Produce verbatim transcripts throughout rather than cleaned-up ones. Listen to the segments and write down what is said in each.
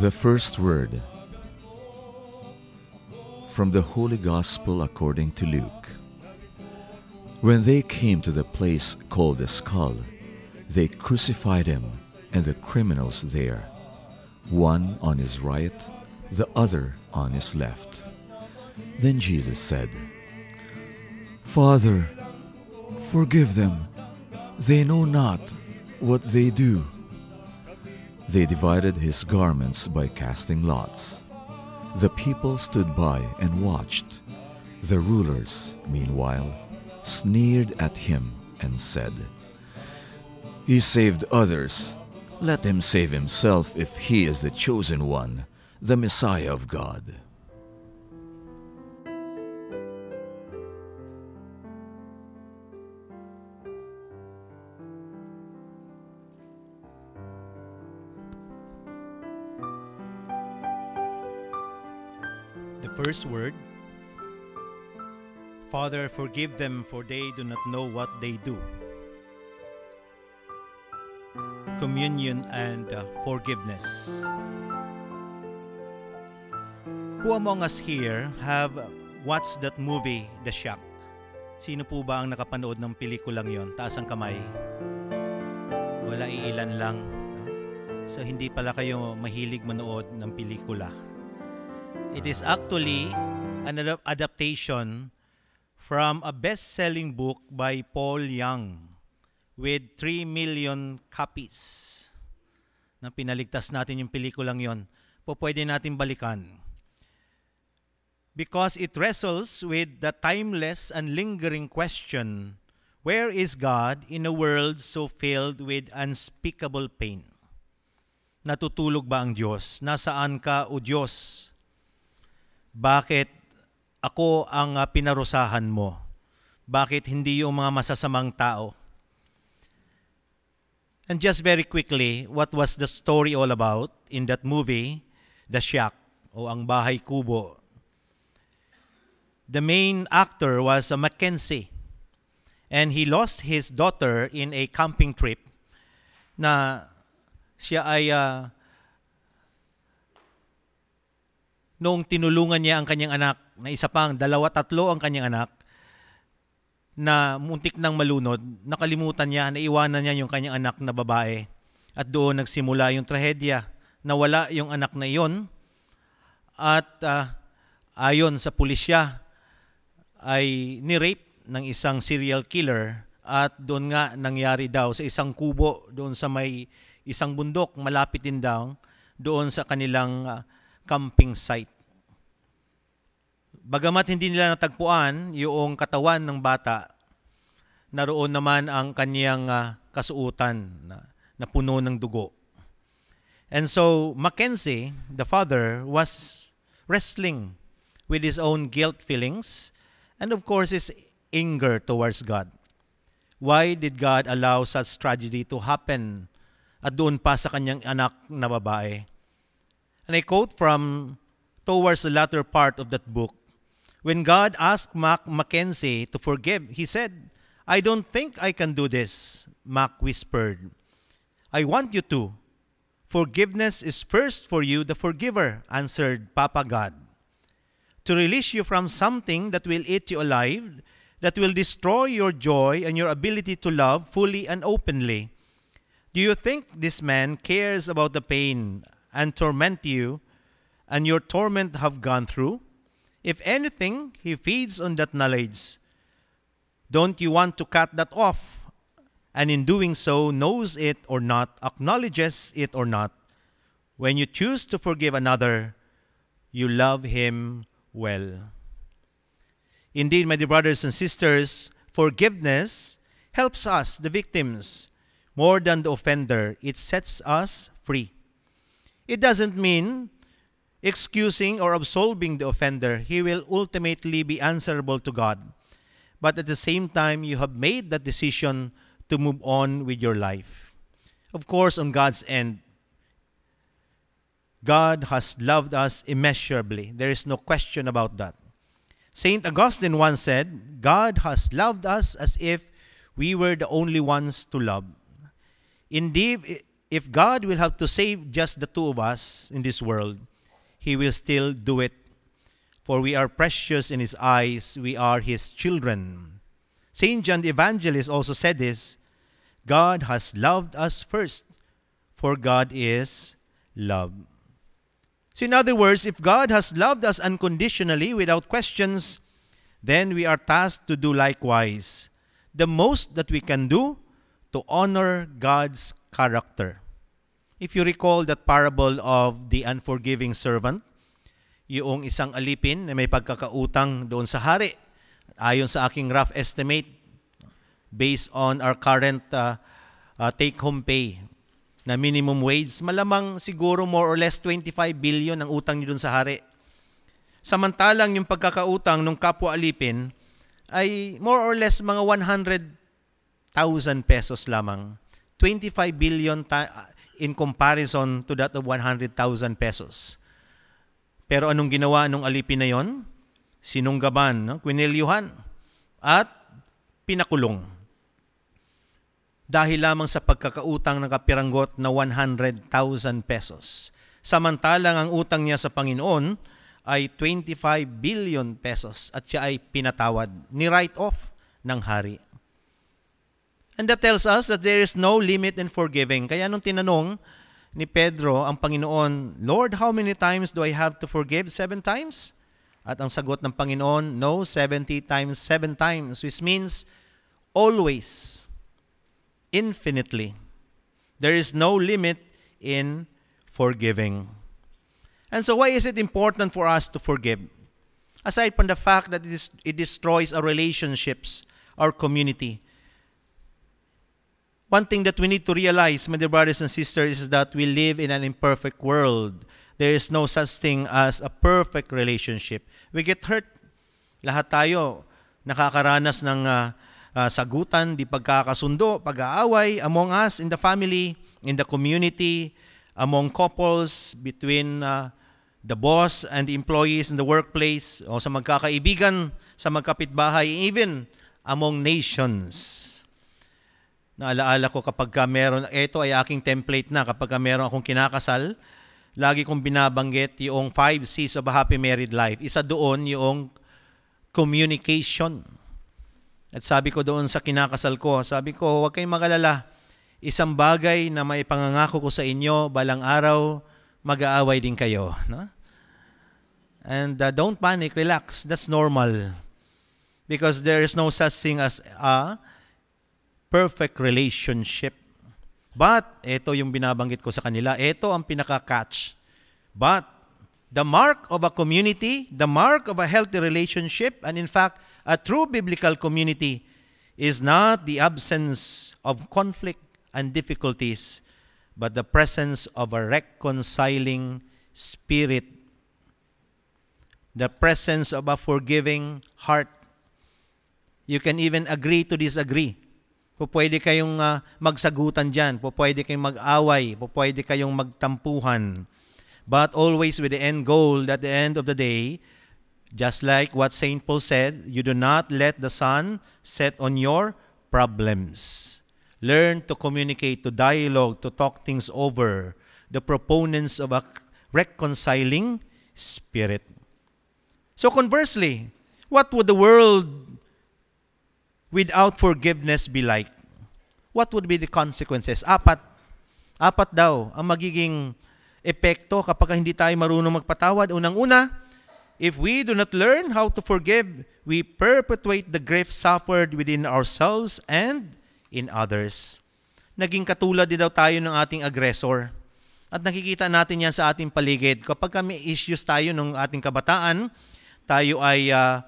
The first word from the Holy Gospel according to Luke. When they came to the place called the Skull, they crucified him and the criminals there, one on his right, the other on his left. Then Jesus said, "Father, forgive them. They know not what they do." They divided his garments by casting lots. The people stood by and watched. The rulers, meanwhile, sneered at him and said, "He saved others. Let him save himself if he is the chosen one, the Messiah of God." The first word, "Father, forgive them, for they do not know what they do." Communion and uh, forgiveness. Who among us here have watched that movie, The Shack? Sino po ba ang nakapanood ng pelikulang yon? Taas ang kamay. Wala, iilan lang. So hindi pala kayo mahilig manood ng pelikula. It is actually an adaptation from a best-selling book by Paul Young with three million copies. Na pinaligtas natin yung pelikulang yon. Po pwede natin balikan. Because it wrestles with the timeless and lingering question, where is God in a world so filled with unspeakable pain? Natutulog ba ang Diyos? Nasaan ka, O Diyos? Bakit ako ang pinarusahan mo? Bakit hindi yung mga masasamang tao? And just very quickly, what was the story all about in that movie, The Shack, o Ang Bahay Kubo? The main actor was Mackenzie, and he lost his daughter in a camping trip na siya ay... Uh, Noong tinulungan niya ang kanyang anak, na isa pang dalawa, tatlo ang kanyang anak, na muntik ng malunod, nakalimutan niya, naiwanan niya yung kanyang anak na babae. At doon nagsimula yung trahedya. Nawala yung anak na iyon. At uh, ayon sa pulisya, ay ni-rape ng isang serial killer. At doon nga nangyari daw sa isang kubo, doon sa may isang bundok, malapit din daw, doon sa kanilang... Uh, camping site. Bagamat hindi nila natagpuan yung katawan ng bata, naroon naman ang kanyang uh, kasuutan na, na puno ng dugo. And so, Mackenzie, the father, was wrestling with his own guilt feelings and of course his anger towards God. Why did God allow such tragedy to happen at doon pa sa kanyang anak na babae? And I quote from towards the latter part of that book. When God asked Mac Mackenzie to forgive, he said, "I don't think I can do this," Mac whispered. "I want you to. Forgiveness is first for you, the forgiver," answered Papa God. "To release you from something that will eat you alive, that will destroy your joy and your ability to love fully and openly. Do you think this man cares about the pain and torment you and your torment have gone through? If anything, he feeds on that knowledge. Don't you want to cut that off? And in doing so, knows it or not, acknowledges it or not. When you choose to forgive another, you love him well." Indeed, my dear brothers and sisters, forgiveness helps us, the victims, more than the offender. It sets us free. It doesn't mean excusing or absolving the offender. He will ultimately be answerable to God. But at the same time, you have made that decision to move on with your life. Of course, on God's end, God has loved us immeasurably. There is no question about that. Saint Augustine once said, "God has loved us as if we were the only ones to love." Indeed, if God will have to save just the two of us in this world, he will still do it. For we are precious in his eyes. We are his children. Saint John the Evangelist also said this, God has loved us first, for God is love. So in other words, if God has loved us unconditionally without questions, then we are tasked to do likewise. The most that we can do to honor God's character. If you recall that parable of the unforgiving servant, yung isang alipin na may pagkakautang doon sa hari, ayon sa aking rough estimate, based on our current uh, uh, take-home pay na minimum wage, malamang siguro more or less twenty-five billion ang utang niyo doon sa hari. Samantalang yung pagkakautang ng kapwa alipin ay more or less mga one hundred thousand pesos lamang. twenty-five billion in comparison to that of one hundred thousand pesos. Pero anong ginawa nung alipin na yon? Sinunggaban, no? Kwinelyuhan at pinakulong. Dahil lamang sa pagkakautang ng kapiranggot na one hundred thousand pesos. Samantalang ang utang niya sa Panginoon ay twenty-five billion pesos at siya ay pinatawad, ni write off ng hari. And that tells us that there is no limit in forgiving. Kaya nung tinanong ni Pedro ang Panginoon, Lord, how many times do I have to forgive? Seven times? At ang sagot ng Panginoon, no, seventy times, seven times, which means always. Infinitely. There is no limit in forgiving. And so why is it important for us to forgive? Aside from the fact that it, is, it destroys our relationships, our community. One thing that we need to realize, my dear brothers and sisters, is that we live in an imperfect world. There is no such thing as a perfect relationship. We get hurt. Lahat tayo nakakaranas ng uh, Uh, sagutan, di pagkakasundo, pag-aaway among us in the family, in the community, among couples, between uh, the boss and the employees in the workplace, o sa magkakaibigan, sa magkapitbahay, even among nations. Naalaala ko kapag ka meron, ito ay aking template na, kapag ka meron akong kinakasal, lagi kong binabanggit yung five C's of a happy married life. Isa doon yung communication. At sabi ko doon sa kinakasal ko, sabi ko, huwag kayong mag-alala. Isang bagay na may pangangako ko sa inyo, balang araw, mag-aaway din kayo. No? And uh, don't panic, relax. That's normal. Because there is no such thing as a perfect relationship. But, ito yung binabanggit ko sa kanila, ito ang pinaka-catch. But, the mark of a community, the mark of a healthy relationship, and in fact, a true biblical community is not the absence of conflict and difficulties, but the presence of a reconciling spirit, the presence of a forgiving heart. You can even agree to disagree. Pupwede kayong uh, magsagutan dyan, pupwede kayong mag-away, pupwede kayong magtampuhan. But always with the end goal, at the end of the day, just like what Saint Paul said, you do not let the sun set on your problems. Learn to communicate, to dialogue, to talk things over. The proponents of a reconciling spirit. So conversely, what would the world without forgiveness be like? What would be the consequences? Apat. Apat daw ang magiging epekto kapag hindi tayo marunong magpatawad. Unang-una, if we do not learn how to forgive, we perpetuate the grief suffered within ourselves and in others. Naging katulad din daw tayo ng ating aggressor. At nakikita natin yan sa ating paligid. Kapag may issues tayo ng ating kabataan, tayo ay uh,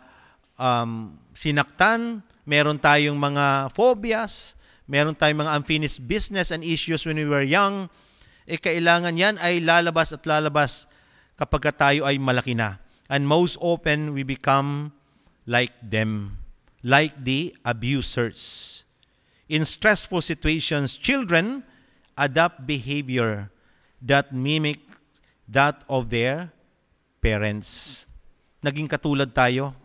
um, sinaktan, meron tayong mga phobias, meron tayong mga unfinished business and issues when we were young, eh kailangan yan ay lalabas at lalabas kapag tayo ay malaki na. And most often, we become like them, like the abusers. In stressful situations, children adopt behavior that mimic that of their parents. Naging katulad tayo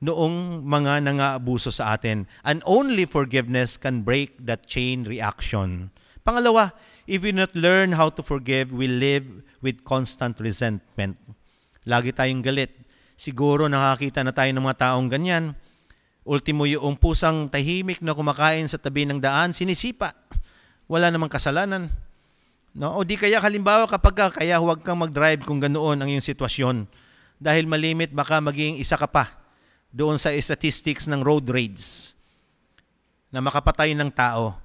noong mga nangaabuso sa atin. And only forgiveness can break that chain reaction. Pangalawa, if we not learn how to forgive, we live with constant resentment. Lagi tayong galit. Siguro nakakita na tayo ng mga taong ganyan. Ultimo yung pusang tahimik na kumakain sa tabi ng daan, sinisipa. Wala namang kasalanan. No? O di kaya, halimbawa kapag ka, kaya huwag kang mag-drive kung ganoon ang iyong sitwasyon. Dahil malimit, baka maging isa ka pa doon sa statistics ng road raids na makapatay ng tao.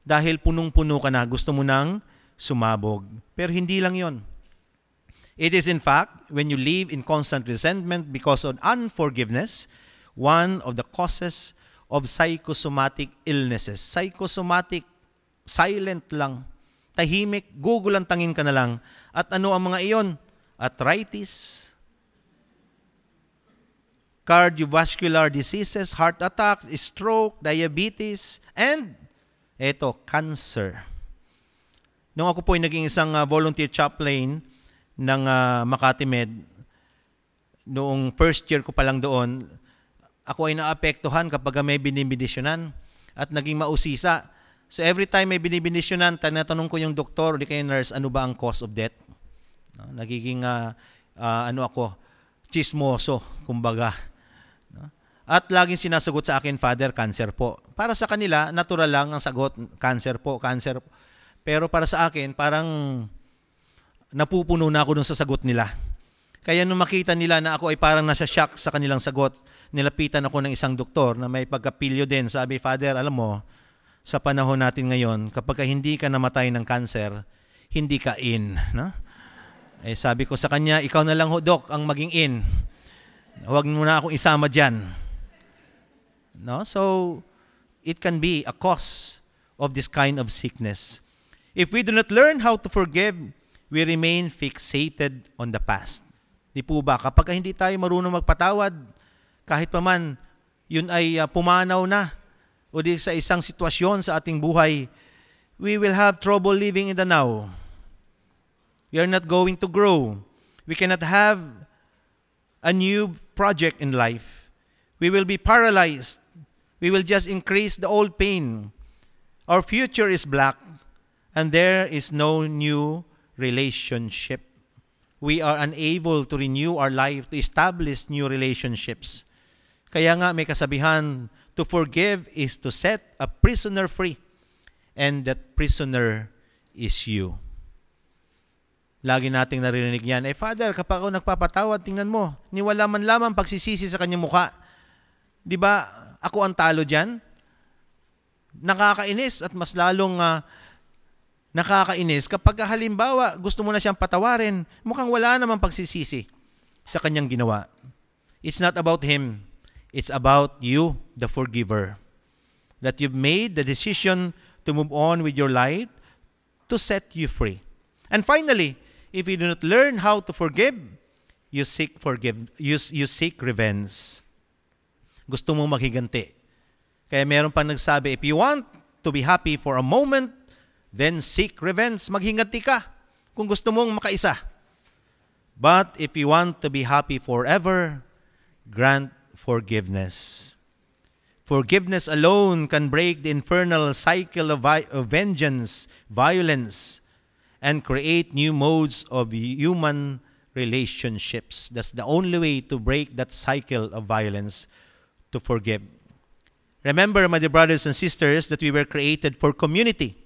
Dahil punong-puno ka na, gusto mo nang sumabog. Pero hindi lang yon. It is in fact, when you live in constant resentment because of unforgiveness, one of the causes of psychosomatic illnesses. Psychosomatic, silent lang, tahimik, gugulantangin ka na lang. At ano ang mga iyon? Arthritis, cardiovascular diseases, heart attacks, stroke, diabetes, and eto, cancer. Nung ako po ay naging isang uh, volunteer chaplain ng uh, Makati Med, noong first year ko pa lang doon, ako ay naapektuhan kapag may binibindisyonan at naging mausisa. So every time may binibindisyonan, tanatanong ko yung doktor o di kayo nurse, ano ba ang cause of death? No? Nagiging, uh, uh, ano ako, chismoso, kumbaga. No? At laging sinasagot sa akin, Father, cancer po. Para sa kanila, natural lang ang sagot, cancer po, cancer po. Pero para sa akin, parang napupuno na ako dun sa sagot nila. Kaya nung makita nila na ako ay parang nasa shock sa kanilang sagot, nilapitan ako ng isang doktor na may pagkapilyo din. Sabi, Father, alam mo, sa panahon natin ngayon, kapag hindi ka namatay ng cancer, hindi ka in. No? Eh, sabi ko sa kanya, ikaw na lang, Doc, ang maging in. Huwag mo na akong isama dyan. No? So, it can be a cause of this kind of sickness. If we do not learn how to forgive, we remain fixated on the past. Di po ba? Kapag hindi tayo marunong magpatawad, kahit paman, yun ay uh, pumanaw na o di sa isang sitwasyon sa ating buhay, we will have trouble living in the now. We are not going to grow. We cannot have a new project in life. We will be paralyzed. We will just increase the old pain. Our future is black and there is no new relationship. We are unable to renew our life, to establish new relationships. Kaya nga may kasabihan, to forgive is to set a prisoner free, and that prisoner is you. Lagi nating naririnig yan, eh Father, kapag ako nagpapatawad, tingnan mo, niwala man lamang pagsisisi sa kanyang mukha. Di ba, ako ang talo dyan? Nakakainis at mas lalong uh, nakakainis kapag halimbawa gusto mo na siyang patawarin, mukhang wala namang pagsisisi sa kanyang ginawa. It's not about him. It's about you, the forgiver, that you've made the decision to move on with your life to set you free. And finally, if you do not learn how to forgive, you seek forgive, you, you seek revenge. Gusto mo maghiganti. Kaya meron pang nagsabi, if you want to be happy for a moment, then seek revenge. Maghiganti ka kung gusto mong makaisa. But if you want to be happy forever, grant forgiveness. Forgiveness alone can break the infernal cycle of, vi of vengeance, violence, and create new modes of human relationships. That's the only way to break that cycle of violence, to forgive. Remember, my dear brothers and sisters, that we were created for community.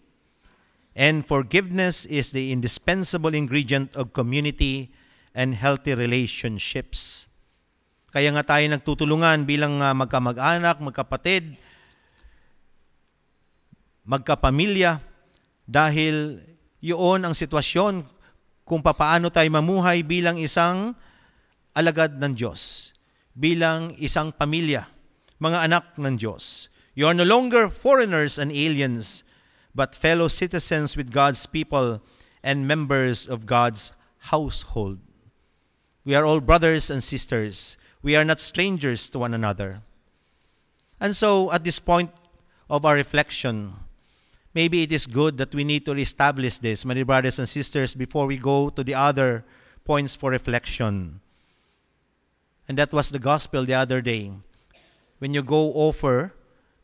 And forgiveness is the indispensable ingredient of community and healthy relationships. Kaya nga tayo nagtutulungan bilang magkamag-anak, magkapatid, magkapamilya, dahil yun ang sitwasyon kung papaano tayo mamuhay bilang isang alagad ng Diyos, bilang isang pamilya, mga anak ng Diyos. You are no longer foreigners and aliens, but fellow citizens with God's people and members of God's household. We are all brothers and sisters. We are not strangers to one another. And so, at this point of our reflection, maybe it is good that we need to reestablish this, my dear brothers and sisters, before we go to the other points for reflection. And that was the gospel the other day. When you go offer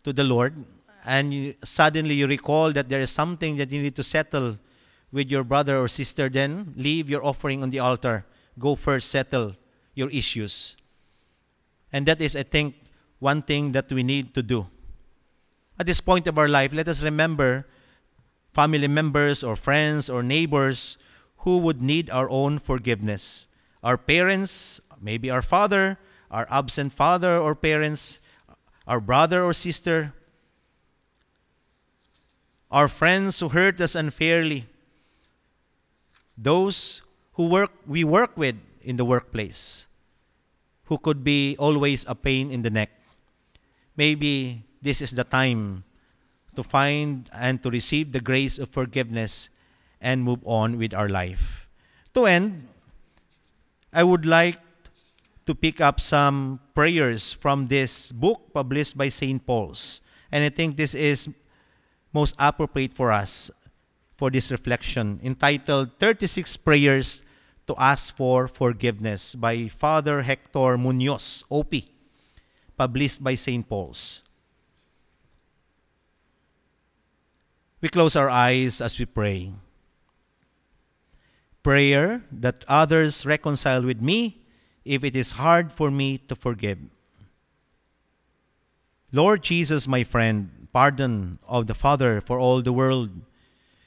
to the Lord, and you, suddenly you recall that there is something that you need to settle with your brother or sister, then leave your offering on the altar. Go first, settle your issues. And that is, I think, one thing that we need to do. At this point of our life, let us remember family members or friends or neighbors who would need our own forgiveness. Our parents, maybe our father, our absent father or parents, our brother or sister, our friends who hurt us unfairly, those who work we work with in the workplace, who could be always a pain in the neck. Maybe this is the time to find and to receive the grace of forgiveness and move on with our life. To end, I would like to pick up some prayers from this book published by Saint Paul's. And I think this is most appropriate for us for this reflection, entitled thirty-six Prayers to Ask for Forgiveness by Father Hector Munoz, O P, published by Saint Paul's. We close our eyes as we pray. Prayer that others reconcile with me if it is hard for me to forgive. Lord Jesus, my friend, pardon of the Father for all the world.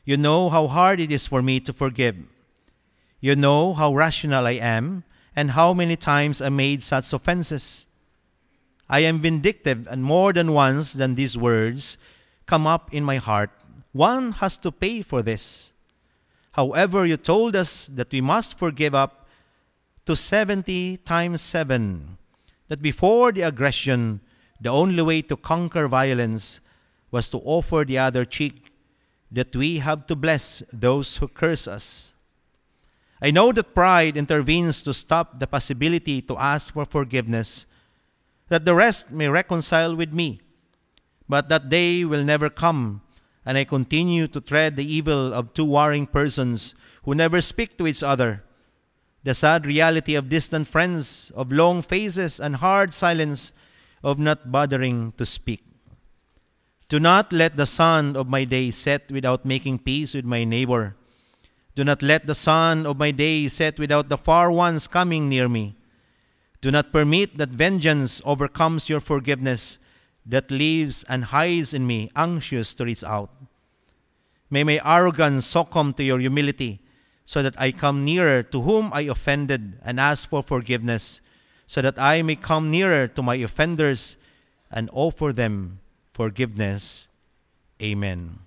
You know how hard it is for me to forgive. You know how rational I am and how many times I made such offenses. I am vindictive, and more than once than these words come up in my heart. One has to pay for this. However, you told us that we must forgive up to seventy times seven, that before the aggression, the only way to conquer violence was to offer the other cheek, that we have to bless those who curse us. I know that pride intervenes to stop the possibility to ask for forgiveness, that the rest may reconcile with me, but that day will never come, and I continue to tread the evil of two warring persons who never speak to each other, the sad reality of distant friends, of long faces and hard silence, of not bothering to speak. Do not let the sun of my day set without making peace with my neighbor. Do not let the sun of my day set without the far ones coming near me. Do not permit that vengeance overcomes your forgiveness, that lives and hides in me, anxious to reach out. May my arrogance succumb to your humility, so that I come nearer to whom I offended and ask for forgiveness, so that I may come nearer to my offenders and offer them forgiveness. Amen.